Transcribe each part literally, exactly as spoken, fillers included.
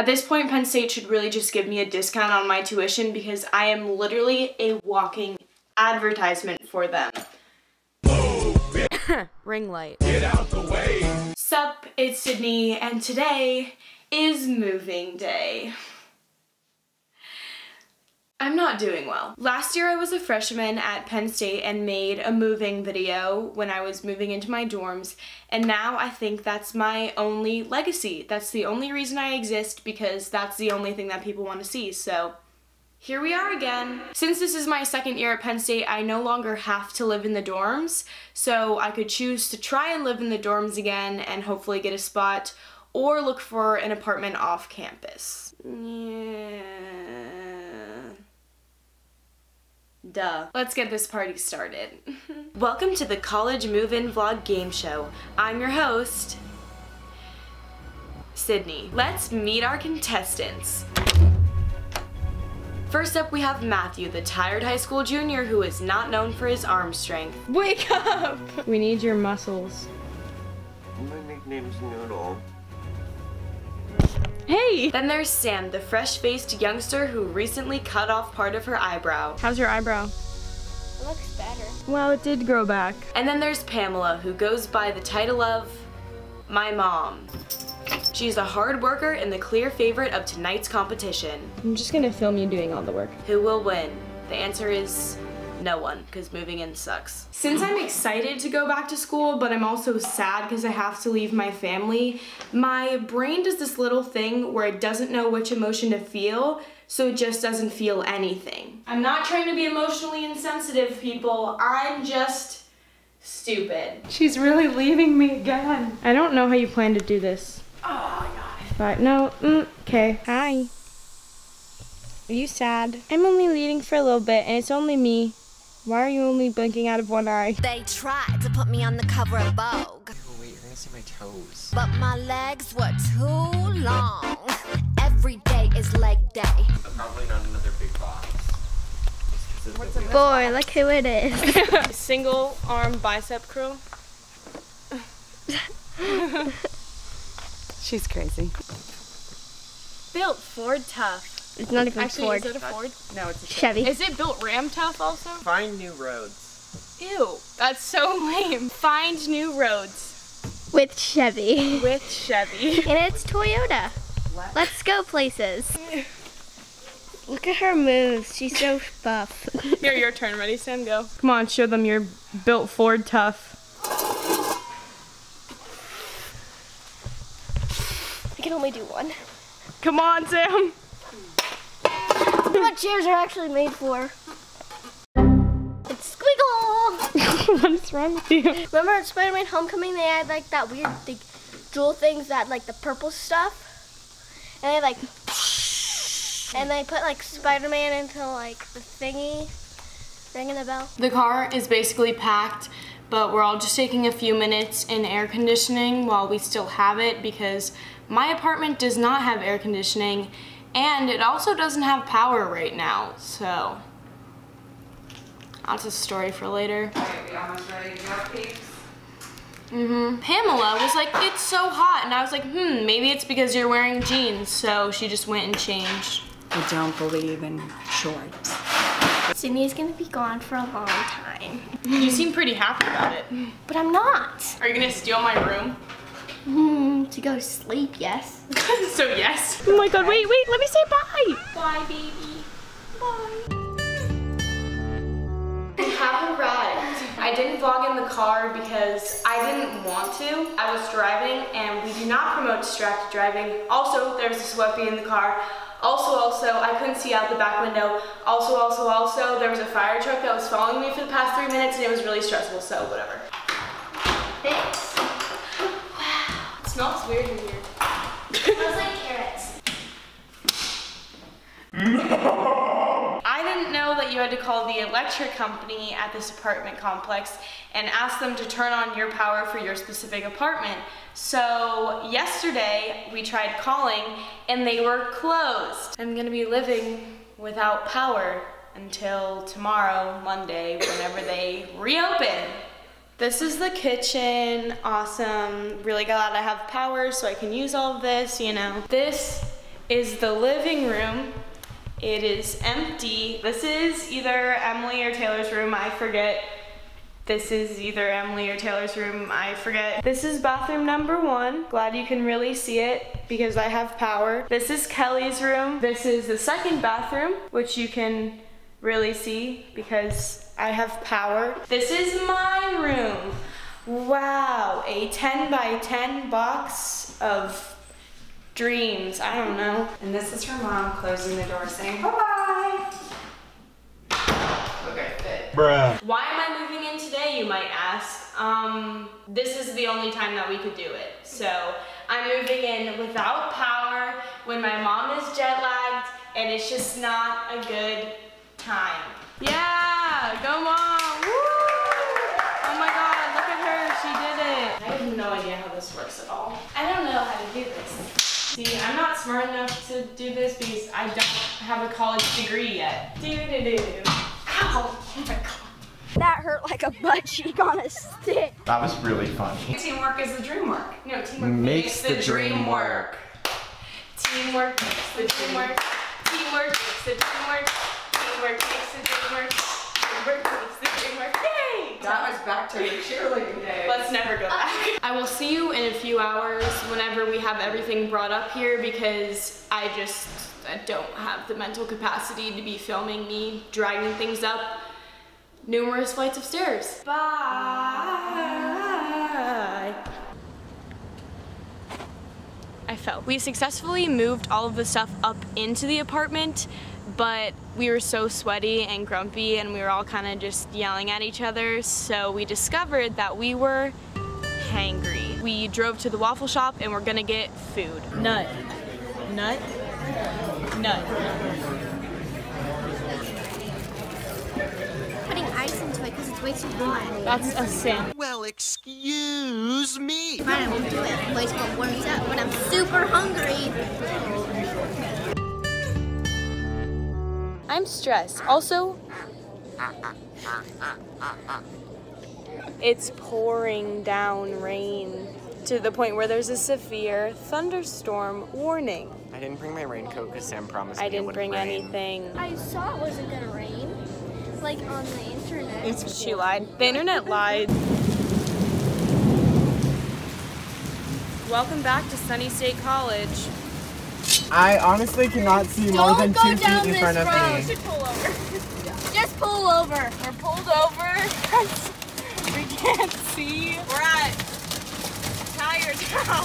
At this point, Penn State should really just give me a discount on my tuition because I am literally a walking advertisement for them. Ring light. Get out the way. Sup, it's Sydney, and today is moving day. I'm not doing well. Last year I was a freshman at Penn State and made a moving video when I was moving into my dorms, and now I think that's my only legacy. That's the only reason I exist, because that's the only thing that people want to see, so here we are again. Since this is my second year at Penn State, I no longer have to live in the dorms, so I could choose to try and live in the dorms again and hopefully get a spot, or look for an apartment off campus. Yeah. Duh. Let's get this party started. Welcome to the College Move-In Vlog Game Show. I'm your host, Sydney. Let's meet our contestants. First up, we have Matthew, the tired high school junior who is not known for his arm strength. Wake up! We need your muscles. My nickname's Noodle. Hey! Then there's Sam, the fresh-faced youngster who recently cut off part of her eyebrow. How's your eyebrow? It looks better. Well, it did grow back. And then there's Pamela, who goes by the title of my mom. She's a hard worker and the clear favorite of tonight's competition. I'm just gonna film you doing all the work. Who will win? The answer is no one, because moving in sucks. Since I'm excited to go back to school, but I'm also sad because I have to leave my family, my brain does this little thing where it doesn't know which emotion to feel, so it just doesn't feel anything. I'm not trying to be emotionally insensitive, people. I'm just stupid. She's really leaving me again. I don't know how you plan to do this. Oh my god. But no, okay. Mm, hi. Are you sad? I'm only leaving for a little bit, and it's only me. Why are you only blinking out of one eye? They tried to put me on the cover of Vogue. Oh wait, you're gonna see my toes. But my legs were too long. Every day is leg day. I'm probably not another big box. Boy, look who it is. Single arm bicep curl. She's crazy. Built Ford tough. It's not even Actually, Ford. Actually, is it a Ford? No, it's a Chevy. Chevy. Is it built Ram tough also? Find new roads. Ew, that's so lame. Find new roads. With Chevy. With Chevy. And it's Toyota. What? Let's go places. Look at her moves. She's so buff. Here, your turn. Ready, Sam? Go. Come on, show them your built Ford tough. I can only do one. Come on, Sam. What chairs are actually made for? It's squiggle. What's wrong with you? Remember at Spider-Man Homecoming, they had like that weird like, jewel things that like the purple stuff, and they like, and they put like Spider-Man into like the thingy, ringing the bell. The car is basically packed, but we're all just taking a few minutes in air conditioning while we still have it, because my apartment does not have air conditioning, and it also doesn't have power right now, so that's a story for later. Alright, we almost ready to go, peeps. Mm-hmm. Pamela was like, it's so hot, and I was like, hmm, maybe it's because you're wearing jeans, so she just went and changed. I don't believe in shorts. Sydney's gonna be gone for a long time. You seem pretty happy about it. But I'm not. Are you gonna steal my room? Hmm, to go to sleep, yes. So yes. Oh my god, wait, wait, let me say bye. Bye, baby. Bye. We have arrived. I didn't vlog in the car because I didn't want to. I was driving, and we do not promote distracted driving. Also, there was a sweatbee in the car. Also, also, I couldn't see out the back window. Also, also, also, there was a fire truck that was following me for the past three minutes, and it was really stressful, so whatever. Thanks. It smells weird in here. It smells like carrots. No. I didn't know that you had to call the electric company at this apartment complex and ask them to turn on your power for your specific apartment. So yesterday we tried calling and they were closed. I'm gonna be living without power until tomorrow, Monday, whenever they reopen. This is the kitchen, awesome. Really glad I have power so I can use all of this, you know. This is the living room. It is empty. This is either Emily or Taylor's room, I forget. This is either Emily or Taylor's room, I forget. This is bathroom number one. Glad you can really see it because I have power. This is Kelly's room. This is the second bathroom, which you can really see because I have power. This is my room. Wow, a ten by ten box of dreams, I don't know. And this is her mom closing the door saying, bye-bye. Regret it. Bruh. Why am I moving in today, you might ask? Um, this is the only time that we could do it. So I'm moving in without power, when my mom is jet lagged, and it's just not a good time. Yeah, go mom, woo! Oh my God, look at her, she did it. I have no idea how this works at all. I don't know how to do this. See, I'm not smart enough to do this because I don't have a college degree yet. Do-do-do. Ow! Oh my God. That hurt like a butt cheek on a stick. That was really funny. Teamwork is the dream work. No, teamwork makes, makes the, the dream, dream work. work. Teamwork makes the dream work. Teamwork makes the dream work. Teamwork makes the dream work. Teamwork makes the dream work. Yay! That was back to the cheerleading day. Let's never go back. I will see you in a few hours whenever we have everything brought up here because I just I don't have the mental capacity to be filming me dragging things up numerous flights of stairs. Bye. I fell. We successfully moved all of the stuff up into the apartment, but we were so sweaty and grumpy and we were all kind of just yelling at each other, so we discovered that we were hangry. We drove to the waffle shop and we're gonna get food. Nut. Nut. Nut. Putting ice into it because it's way too hot. That's a sin. Well, excuse me. Fine, I won't do it. Always what warms up when I'm super hungry. I'm stressed. Also, it's pouring down rain to the point where there's a severe thunderstorm warning. I didn't bring my raincoat because Sam promised me I didn't bring anything. I saw it wasn't gonna rain, like on the internet. It's, she lied. The internet lied. Welcome back to Sunny State College. I honestly cannot see more than two feet in front of me. Don't go down this road. Just pull over. We're pulled over. We can't see. We're at Tire Town.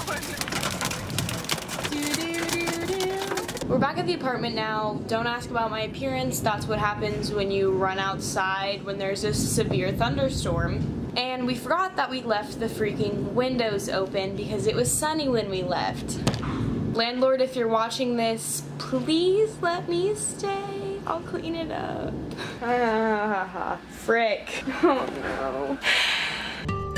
We're back at the apartment now. Don't ask about my appearance. That's what happens when you run outside when there's a severe thunderstorm. And we forgot that we left the freaking windows open because it was sunny when we left. Landlord, if you're watching this, please let me stay. I'll clean it up. Ah, frick. Oh no.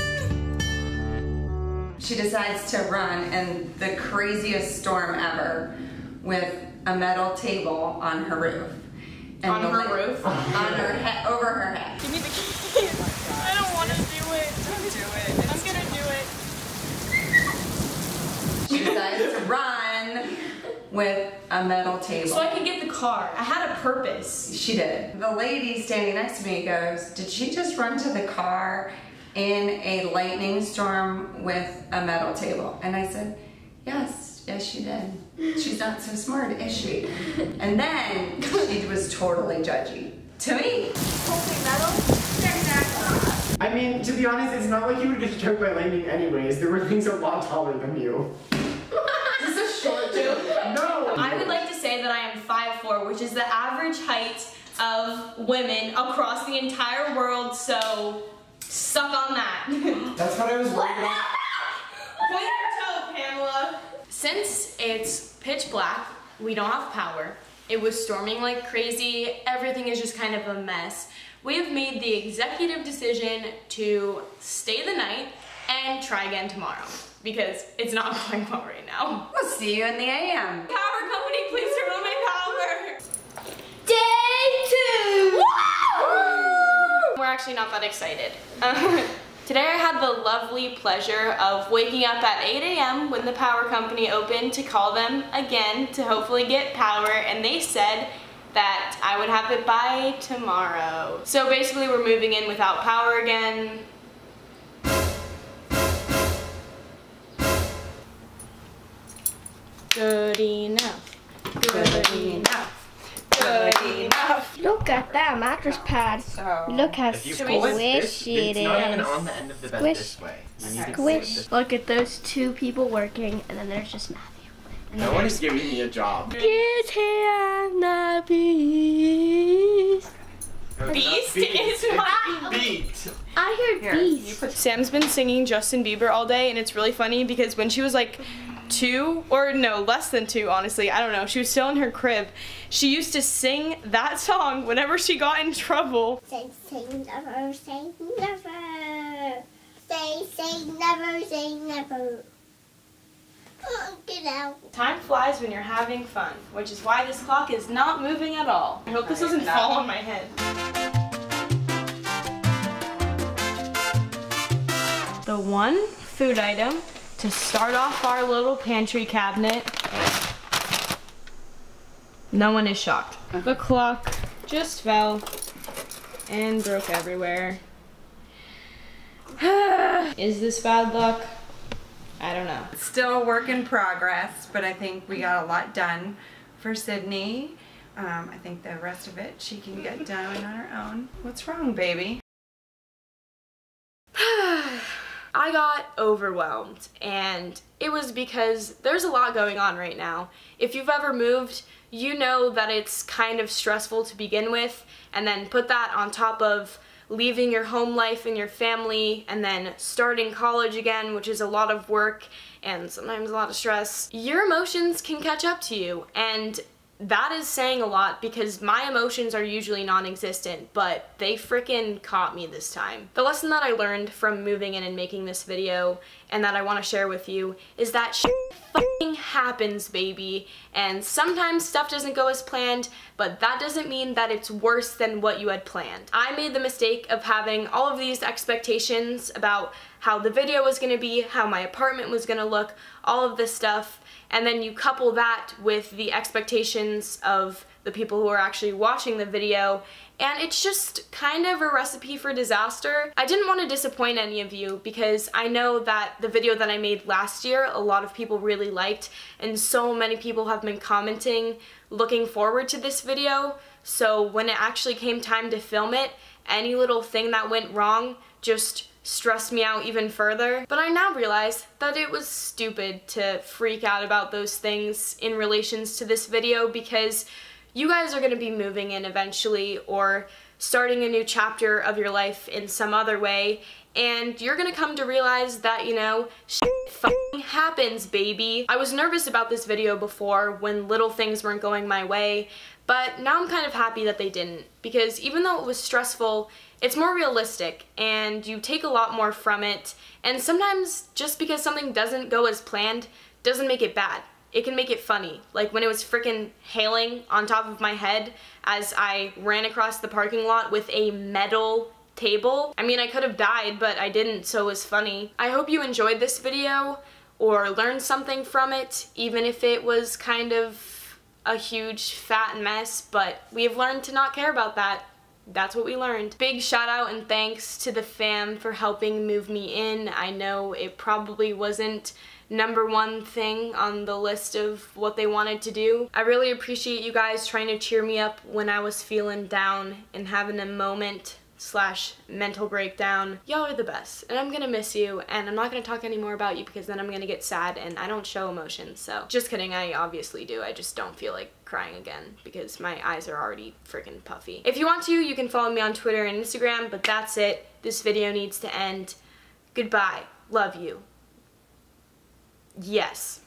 She decides to run in the craziest storm ever with a metal table on her roof. And on her roof? On her head, over her head. Give me the keys. I don't want to do it. Don't do it. I'm gonna do it. She decides to run with a metal table. So I could get the car. I had a purpose. She did. The lady standing next to me goes, did she just run to the car in a lightning storm with a metal table? And I said, yes, yes she did. She's not so smart, is she? And then she was totally judgy. To me. Holy metal. I mean, to be honest, it's not like you would get struck by lightning anyways. There were things a lot taller than you. No. I would like to say that I am five foot four, which is the average height of women across the entire world, so suck on that. That's what I was worried about. Point your toe, Pamela. Since it's pitch black, we don't have power. It was storming like crazy. Everything is just kind of a mess. We have made the executive decision to stay the night and try again tomorrow, because it's not going well right now. We'll see you in the A M. Power company, please remove my power. Day two! Woo! We're actually not that excited. Um, Today I had the lovely pleasure of waking up at eight A M when the power company opened to call them again to hopefully get power, and they said that I would have it by tomorrow. So basically we're moving in without power again. Good enough. Good enough. Look at that mattress pad. So, look how squishy this, it is. Not even on the end of the bed this way. Squish. Look at those two people working, and then there's just Matthew. And no one is giving me a job. Kids and the Beast. No, beast is my beat. I heard Beast. Sam's been singing Justin Bieber all day, and it's really funny because when she was like two, or no, less than two, honestly, I don't know, she was still in her crib, she used to sing that song whenever she got in trouble. Say, say, never, say, never. Say, say, never, say, never. Oh, get out. Time flies when you're having fun, which is why this clock is not moving at all. I hope this doesn't fall on my head. The one food item to start off our little pantry cabinet. No one is shocked. Uh-huh. The clock just fell and broke everywhere. Is this bad luck? I don't know. It's still a work in progress, but I think we got a lot done for Sydney. Um, I think the rest of it she can get done on her own. What's wrong, baby? I got overwhelmed, and it was because there's a lot going on right now. If you've ever moved, you know that it's kind of stressful to begin with, and then put that on top of leaving your home life and your family, and then starting college again, which is a lot of work and sometimes a lot of stress. Your emotions can catch up to you, and that is saying a lot because my emotions are usually non-existent, but they frickin' caught me this time. The lesson that I learned from moving in and making this video, and that I want to share with you, is that shit fucking happens, baby. And sometimes stuff doesn't go as planned, but that doesn't mean that it's worse than what you had planned. I made the mistake of having all of these expectations about how the video was going to be, how my apartment was going to look, all of this stuff. And then you couple that with the expectations of the people who are actually watching the video, and it's just kind of a recipe for disaster. I didn't want to disappoint any of you because I know that the video that I made last year, a lot of people really liked, and so many people have been commenting, looking forward to this video. So when it actually came time to film it, any little thing that went wrong just stressed me out even further. But I now realize that it was stupid to freak out about those things in relations to this video, because you guys are going to be moving in eventually, or starting a new chapter of your life in some other way, and you're going to come to realize that, you know, shit fucking happens, baby. I was nervous about this video before when little things weren't going my way, but now I'm kind of happy that they didn't, because even though it was stressful, it's more realistic, and you take a lot more from it, and sometimes just because something doesn't go as planned doesn't make it bad. It can make it funny, like when it was freaking hailing on top of my head as I ran across the parking lot with a metal table. I mean, I could have died, but I didn't, so it was funny. I hope you enjoyed this video, or learned something from it, even if it was kind of a huge fat mess, but we've learned to not care about that. That's what we learned. Big shout out and thanks to the fam for helping move me in. I know it probably wasn't number one thing on the list of what they wanted to do. I really appreciate you guys trying to cheer me up when I was feeling down and having a moment slash mental breakdown. Y'all are the best, and I'm gonna miss you, and I'm not gonna talk anymore about you because then I'm gonna get sad and I don't show emotion, so. Just kidding, I obviously do. I just don't feel like crying again because my eyes are already freaking puffy. If you want to, you can follow me on Twitter and Instagram, but that's it. This video needs to end. Goodbye. Love you. Yes.